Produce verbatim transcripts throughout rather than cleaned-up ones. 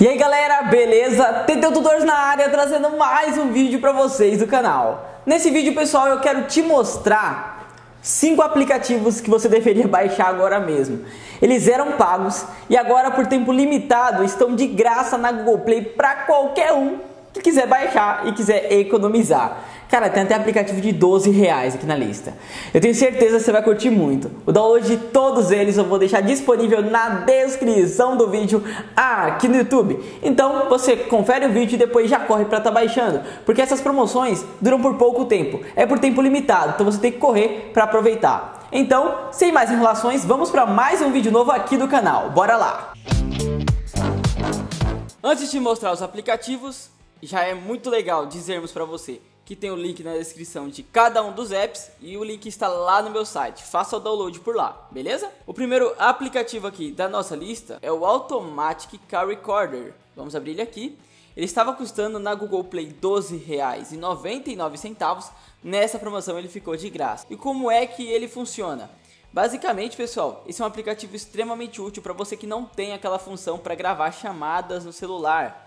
E aí galera, beleza? Teteu Tutors na área, trazendo mais um vídeo para vocês do canal. Nesse vídeo, pessoal, eu quero te mostrar cinco aplicativos que você deveria baixar agora mesmo. Eles eram pagos e agora, por tempo limitado, estão de graça na Google Play para qualquer um que quiser baixar e quiser economizar. Cara, tem até aplicativo de doze reais aqui na lista. Eu tenho certeza que você vai curtir muito. O download de todos eles eu vou deixar disponível na descrição do vídeo aqui no YouTube. Então você confere o vídeo e depois já corre para estar baixando, porque essas promoções duram por pouco tempo. É por tempo limitado, então você tem que correr para aproveitar. Então, sem mais enrolações, vamos para mais um vídeo novo aqui do canal. Bora lá! Antes de mostrar os aplicativos, já é muito legal dizermos para você que tem o link na descrição de cada um dos apps e o link está lá no meu site. Faça o download por lá, beleza? O primeiro aplicativo aqui da nossa lista é o Automatic Call Recorder. Vamos abrir ele aqui. Ele estava custando na Google Play doze reais e noventa e nove centavos. Nessa promoção ele ficou de graça. E como é que ele funciona? Basicamente, pessoal, esse é um aplicativo extremamente útil para você que não tem aquela função para gravar chamadas no celular.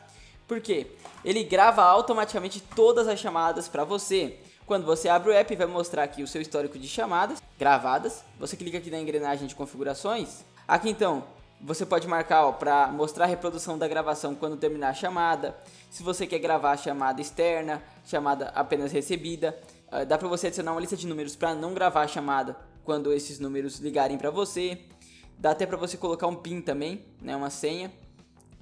Por quê? Ele grava automaticamente todas as chamadas para você. Quando você abre o app, vai mostrar aqui o seu histórico de chamadas gravadas. Você clica aqui na engrenagem de configurações. Aqui então, você pode marcar para mostrar a reprodução da gravação quando terminar a chamada. Se você quer gravar a chamada externa, chamada apenas recebida. Dá para você adicionar uma lista de números para não gravar a chamada quando esses números ligarem para você. Dá até para você colocar um PIN também, né, uma senha.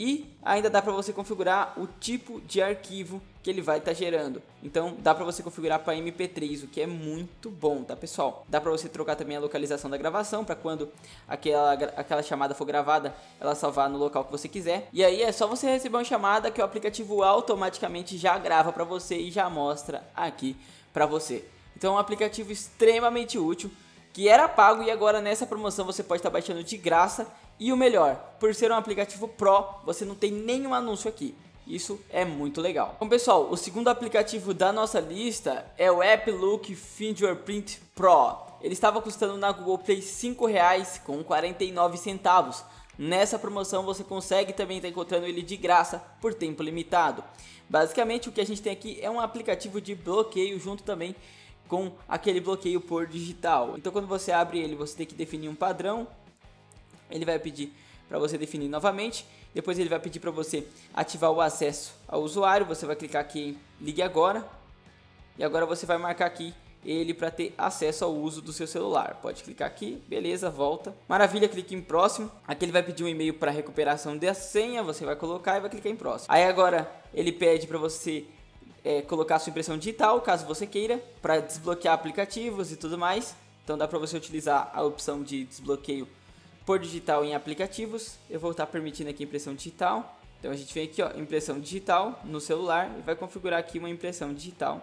E ainda dá para você configurar o tipo de arquivo que ele vai estar gerando. Então dá para você configurar para M P três, o que é muito bom, tá, pessoal? Dá para você trocar também a localização da gravação, para quando aquela, aquela chamada for gravada, ela salvar no local que você quiser. E aí é só você receber uma chamada que o aplicativo automaticamente já grava para você e já mostra aqui para você. Então é um aplicativo extremamente útil, que era pago e agora nessa promoção você pode estar baixando de graça. E o melhor, por ser um aplicativo Pro, você não tem nenhum anúncio aqui. Isso é muito legal. Então, pessoal, o segundo aplicativo da nossa lista é o App Look Fingerprint Pro. Ele estava custando na Google Play cinco reais e quarenta e nove centavos. Nessa promoção você consegue também estar encontrando ele de graça por tempo limitado. Basicamente, o que a gente tem aqui é um aplicativo de bloqueio junto também com aquele bloqueio por digital. Então, quando você abre ele, você tem que definir um padrão. Ele vai pedir para você definir novamente. Depois ele vai pedir para você ativar o acesso ao usuário. Você vai clicar aqui em Ligue Agora. E agora você vai marcar aqui ele para ter acesso ao uso do seu celular. Pode clicar aqui. Beleza, volta. Maravilha, clique em Próximo. Aqui ele vai pedir um e-mail para recuperação da senha. Você vai colocar e vai clicar em Próximo. Aí agora ele pede para você é, colocar a sua impressão digital, caso você queira, para desbloquear aplicativos e tudo mais. Então dá para você utilizar a opção de desbloqueio por digital em aplicativos. Eu vou estar permitindo aqui impressão digital. Então a gente vem aqui, ó, impressão digital no celular e vai configurar aqui uma impressão digital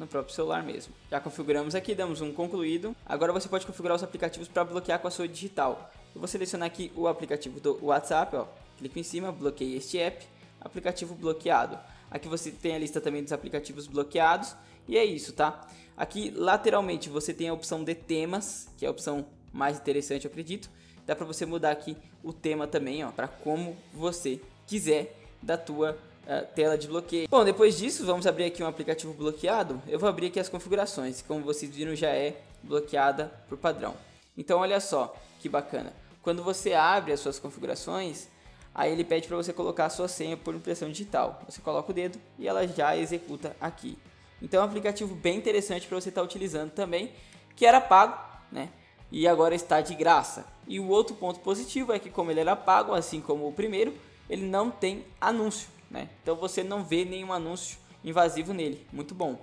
no próprio celular mesmo. Já configuramos aqui, damos um concluído. Agora você pode configurar os aplicativos para bloquear com a sua digital. Eu vou selecionar aqui o aplicativo do WhatsApp, ó, clico em cima, bloqueio este app, aplicativo bloqueado. Aqui você tem a lista também dos aplicativos bloqueados e é isso, tá? Aqui lateralmente você tem a opção de temas, que é a opção mais interessante, eu acredito. Dá para você mudar aqui o tema também, ó, para como você quiser da tua uh, tela de bloqueio. Bom, depois disso, vamos abrir aqui um aplicativo bloqueado. Eu vou abrir aqui as configurações, como vocês viram, já é bloqueada por padrão. Então, olha só que bacana. Quando você abre as suas configurações, aí ele pede para você colocar a sua senha por impressão digital. Você coloca o dedo e ela já executa aqui. Então, é um aplicativo bem interessante para você estar utilizando também, que era pago, né? E agora está de graça. E o outro ponto positivo é que, como ele era pago, assim como o primeiro, ele não tem anúncio, né? Então você não vê nenhum anúncio invasivo nele. Muito bom.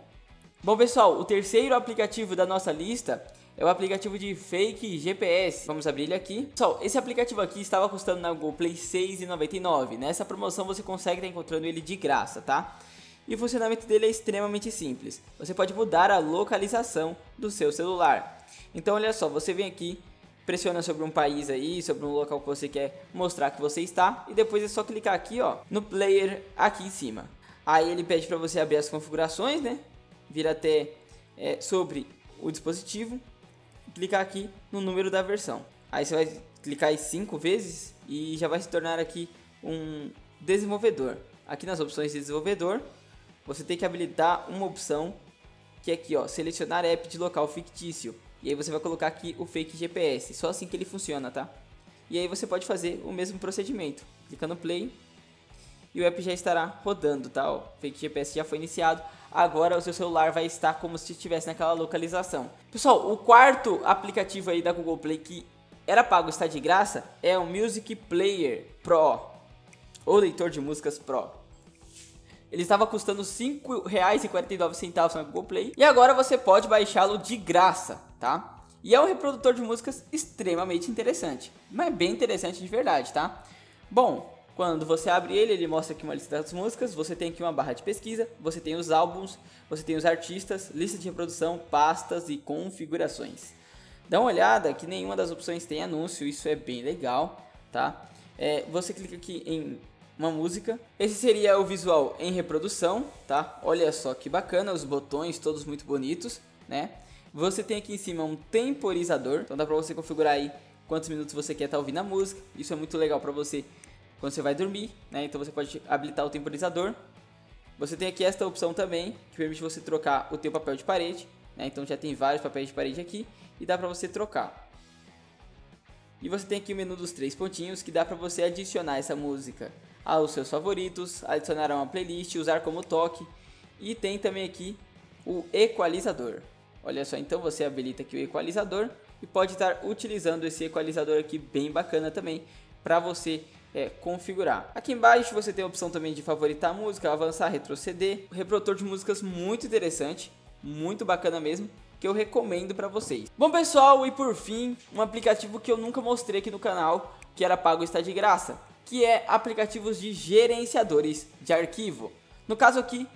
Bom, pessoal, o terceiro aplicativo da nossa lista é o aplicativo de Fake G P S. Vamos abrir ele aqui. Pessoal, esse aplicativo aqui estava custando na Google Play seis reais e noventa e nove centavos. Nessa promoção você consegue estar encontrando ele de graça, tá? E o funcionamento dele é extremamente simples. Você pode mudar a localização do seu celular. Então olha só, você vem aqui, pressiona sobre um país aí, sobre um local que você quer mostrar que você está. E depois é só clicar aqui, ó, no player aqui em cima. Aí ele pede para você abrir as configurações, né? Vir até é, sobre o dispositivo. Clicar aqui no número da versão. Aí você vai clicar aí cinco vezes e já vai se tornar aqui um desenvolvedor. Aqui nas opções de desenvolvedor, você tem que habilitar uma opção que é aqui, ó, selecionar app de local fictício. E aí você vai colocar aqui o fake G P S, só assim que ele funciona, tá? E aí você pode fazer o mesmo procedimento, clicando play e o app já estará rodando, tá? O fake G P S já foi iniciado, agora o seu celular vai estar como se estivesse naquela localização. Pessoal, o quarto aplicativo aí da Google Play que era pago e está de graça é o Music Player Pro, ou leitor de músicas Pro. Ele estava custando cinco reais e quarenta e nove centavos na Google Play. E agora você pode baixá-lo de graça, tá? E é um reprodutor de músicas extremamente interessante. Mas bem interessante de verdade, tá? Bom, quando você abre ele, ele mostra aqui uma lista das músicas. Você tem aqui uma barra de pesquisa. Você tem os álbuns. Você tem os artistas. Lista de reprodução, pastas e configurações. Dá uma olhada que nenhuma das opções tem anúncio. Isso é bem legal, tá? É, você clica aqui em uma música. Esse seria o visual em reprodução, tá? Olha só que bacana, os botões todos muito bonitos, né? Você tem aqui em cima um temporizador, então dá pra você configurar aí quantos minutos você quer estar tá ouvindo a música. Isso é muito legal pra você quando você vai dormir, né? Então você pode habilitar o temporizador. Você tem aqui esta opção também, que permite você trocar o teu papel de parede, né? Então já tem vários papéis de parede aqui e dá pra você trocar. E você tem aqui o menu dos três pontinhos, que dá pra você adicionar essa música aos seus favoritos, adicionar a uma playlist, usar como toque. E tem também aqui o equalizador. Olha só, então você habilita aqui o equalizador e pode estar utilizando esse equalizador aqui bem bacana também para você é, configurar. Aqui embaixo você tem a opção também de favoritar a música, avançar, retroceder. O reprodutor de músicas muito interessante, muito bacana mesmo, que eu recomendo para vocês. Bom pessoal, e por fim, um aplicativo que eu nunca mostrei aqui no canal, que era pago e está de graça, que é aplicativos de gerenciadores de arquivo. No caso aqui,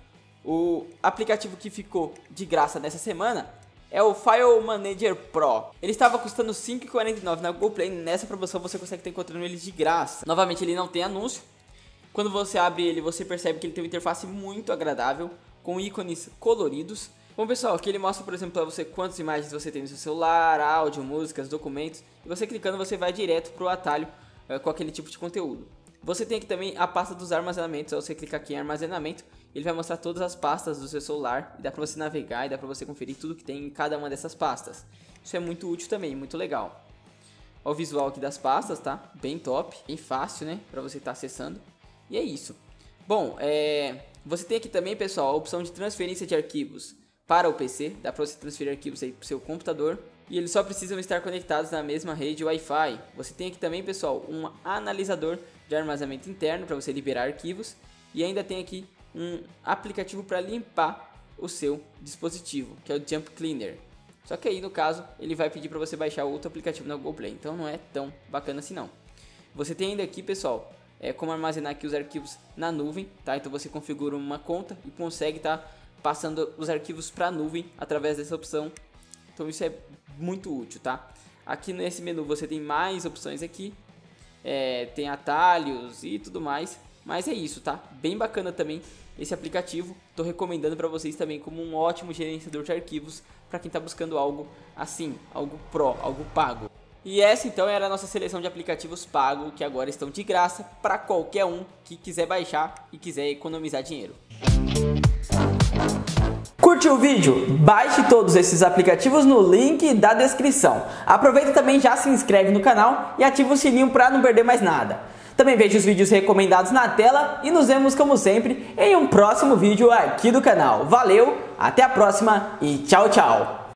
o aplicativo que ficou de graça nessa semana é o File Manager Pro. Ele estava custando cinco reais e quarenta e nove centavos na Google Play. Nessa promoção você consegue estar encontrando ele de graça. Novamente, ele não tem anúncio. Quando você abre ele, você percebe que ele tem uma interface muito agradável, com ícones coloridos. Bom pessoal, aqui ele mostra, por exemplo, para você quantas imagens você tem no seu celular, áudio, músicas, documentos. E você clicando, você vai direto para o atalho com aquele tipo de conteúdo. Você tem aqui também a pasta dos armazenamentos. Ao você clicar aqui em armazenamento, ele vai mostrar todas as pastas do seu celular e dá pra você navegar e dá pra você conferir tudo que tem em cada uma dessas pastas. Isso é muito útil também, muito legal. Olha o visual aqui das pastas, tá? Bem top, bem fácil, né? Pra você estar acessando. E é isso. Bom, é... você tem aqui também, pessoal, a opção de transferência de arquivos para o P C. Dá pra você transferir arquivos aí pro seu computador. E eles só precisam estar conectados na mesma rede Wi-Fi. Você tem aqui também, pessoal, um analisador de armazenamento interno para você liberar arquivos. E ainda tem aqui um aplicativo para limpar o seu dispositivo, que é o Jump Cleaner. Só que aí, no caso, ele vai pedir para você baixar outro aplicativo na Google Play. Então não é tão bacana assim, não. Você tem ainda aqui, pessoal, é como armazenar aqui os arquivos na nuvem, tá? Então você configura uma conta e consegue tá passando os arquivos para a nuvem através dessa opção. Então isso é muito útil, tá? Aqui nesse menu você tem mais opções aqui, é, tem atalhos e tudo mais. Mas é isso, tá? Bem bacana também esse aplicativo. Tô recomendando para vocês também como um ótimo gerenciador de arquivos para quem tá buscando algo assim, algo pro, algo pago. E essa então era a nossa seleção de aplicativos pago que agora estão de graça para qualquer um que quiser baixar e quiser economizar dinheiro. Curtiu o vídeo? Baixe todos esses aplicativos no link da descrição. Aproveita também, já se inscreve no canal e ativa o sininho para não perder mais nada. Também veja os vídeos recomendados na tela e nos vemos como sempre em um próximo vídeo aqui do canal. Valeu, até a próxima e tchau, tchau!